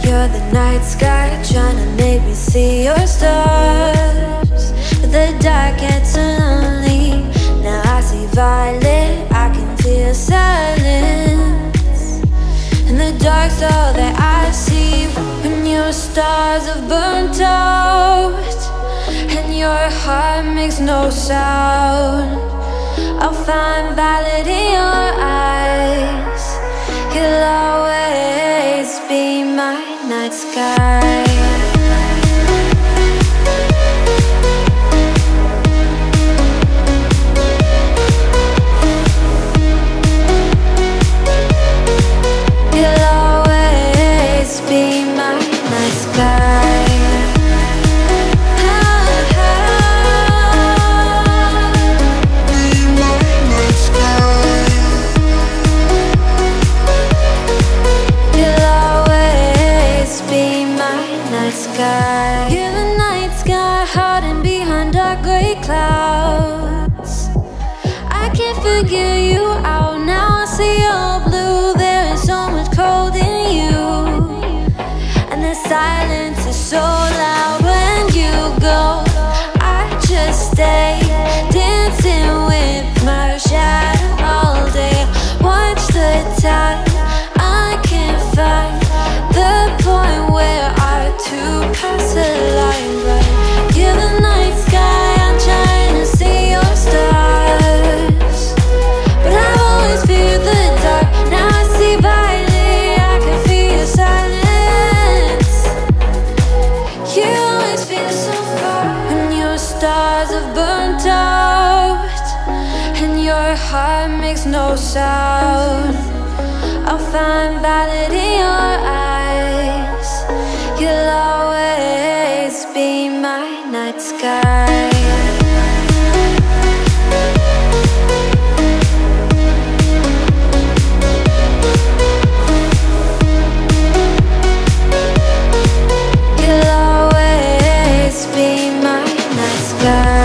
You're the night sky trying to make me see your stars, but the dark gets lonely. Now I see violet, I can feel silence, and the dark's all that I see. When your stars have burnt out and your heart makes no sound, I'll find valid in your eyes. You'll always be my night sky. You'll always be my night sky. You're the night sky hiding behind dark grey clouds. I can't figure you out now. I see all blue. There is so much cold in you, and the silence is so loud. When you go, I just stay dancing with my shadow all day. Watch the tide. I can't find the point where our two paths align right. You're the night sky, I'm trying to see your stars, but I've always feared the dark. Now I see violet, I can feel your silence. You always feel so far. When your stars have burnt out and your heart makes no sound, I'll find valid in your eyes. You'll always be my night sky. You'll always be my night sky.